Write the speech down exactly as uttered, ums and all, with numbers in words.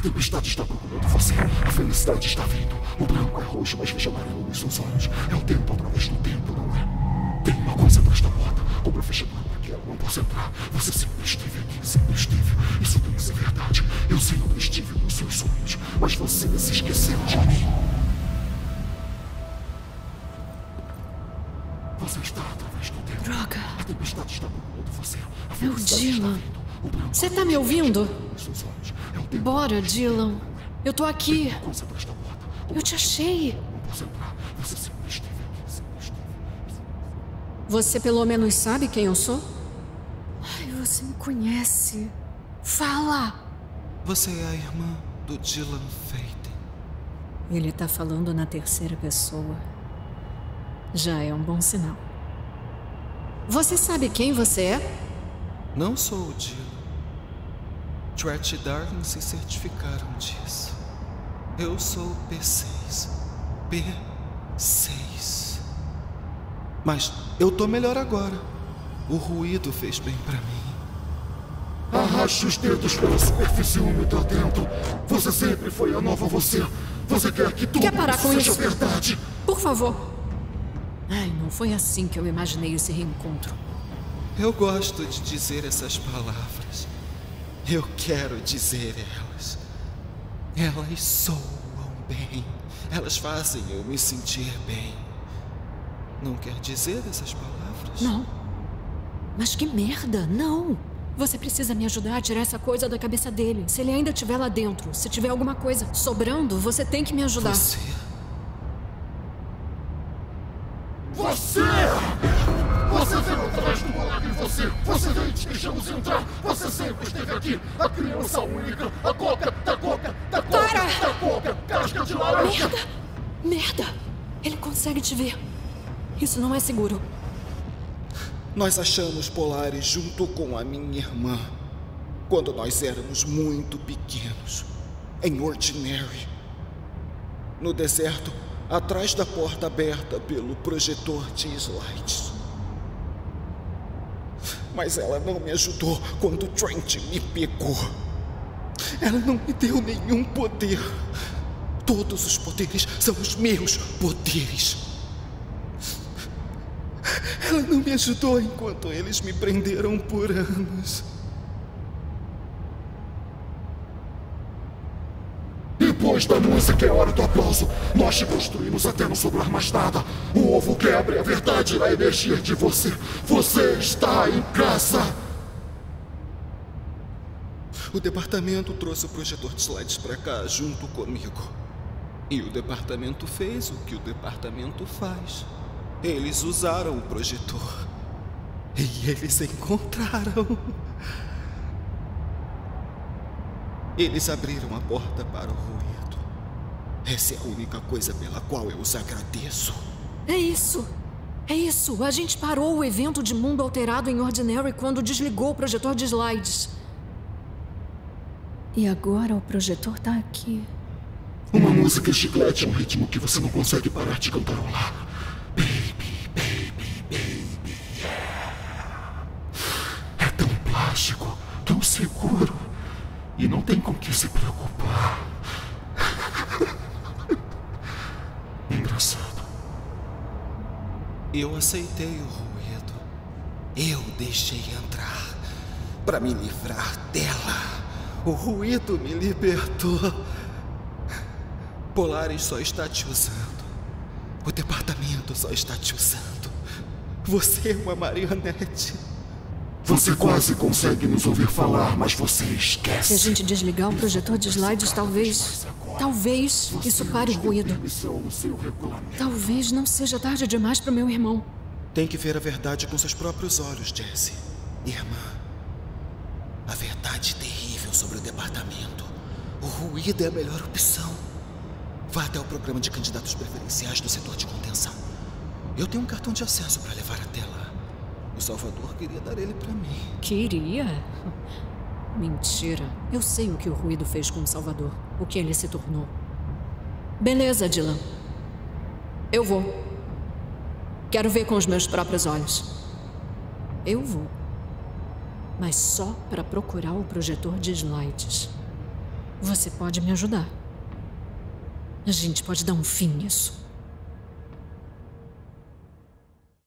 A tempestade está procurando você. A felicidade está vindo. O branco é roxo, mas veja amarelo nos seus olhos. É o tempo através do tempo, não é? Tem uma coisa atrás da porta. Como eu fechei para que ela não possa entrar. Você sempre esteve aqui, sempre esteve. Isso tem que ser verdade. Eu sempre estive nos seus sonhos. Mas você se esqueceu de mim. Você está através do tempo. Droga. A tempestade está procurando você. É o Dylan. Você tá me ouvindo? Bora, Dylan. Eu tô aqui. Eu te achei. Você pelo menos sabe quem eu sou? Ai, você me conhece. Fala! Você é a irmã do Dylan Feiten. Ele tá falando na terceira pessoa. Já é um bom sinal. Você sabe quem você é? Não sou o Dylan. Tretch e Darwin se certificaram disso. Eu sou o P seis. P seis. Mas eu tô melhor agora. O ruído fez bem pra mim. Arraste os dedos pela superfície úmida dentro. Você sempre foi a nova você. Você quer que tudo seja verdade. Por favor. Ai, não foi assim que eu imaginei esse reencontro. Eu gosto de dizer essas palavras. Eu quero dizer elas. Elas soam bem. Elas fazem eu me sentir bem. Não quer dizer essas palavras? Não. Mas que merda, não. Você precisa me ajudar a tirar essa coisa da cabeça dele. Se ele ainda estiver lá dentro, se tiver alguma coisa sobrando, você tem que me ajudar. Você... Você! Você veio atrás do malandro em você! Você veio e te deixamos entrar! Você sempre esteve aqui! A criança única! A coca! Da coca! Da coca! Para! Da coca! Casca de laranja! Merda! Merda! Ele consegue te ver! Isso não é seguro! Nós achamos Polaris junto com a minha irmã quando nós éramos muito pequenos, em Ordinary. No deserto, atrás da porta aberta pelo projetor de slides. Mas ela não me ajudou quando Trent me pegou. Ela não me deu nenhum poder. Todos os poderes são os meus poderes. Ela não me ajudou enquanto eles me prenderam por anos. Depois da música é hora do aplauso. Nós te construímos até não sobrar mais nada. O ovo quebra e a verdade irá emergir de você. Você está em casa. O departamento trouxe o projetor de slides pra cá junto comigo. E o departamento fez o que o departamento faz. Eles usaram o projetor. E eles se encontraram. Eles abriram a porta para o ruído. Essa é a única coisa pela qual eu os agradeço. É isso. É isso. A gente parou o evento de mundo alterado em Ordinary quando desligou o projetor de slides. E agora o projetor tá aqui. Uma música chiclete é um ritmo que você não consegue parar de cantarolar. Baby, baby, baby, yeah. É tão plástico, tão seguro. E não tem com que se preocupar. Engraçado. Eu aceitei o ruído. Eu deixei entrar para me livrar dela. O ruído me libertou. Polaris só está te usando. O departamento só está te usando. Você é uma marionete. Você quase consegue nos ouvir falar, mas você esquece. Se a gente desligar o projetor de slides, talvez... Talvez isso pare o ruído. Talvez não seja tarde demais para o meu irmão. Tem que ver a verdade com seus próprios olhos, Jesse. Irmã. A verdade terrível sobre o departamento. O ruído é a melhor opção. Vá até o programa de candidatos preferenciais do setor de contenção. Eu tenho um cartão de acesso para levar até lá. O Salvador queria dar ele pra mim. Queria? Mentira. Eu sei o que o ruído fez com o Salvador. O que ele se tornou. Beleza, Dylan. Eu vou. Quero ver com os meus próprios olhos. Eu vou. Mas só pra procurar o projetor de slides. Você pode me ajudar. A gente pode dar um fim nisso.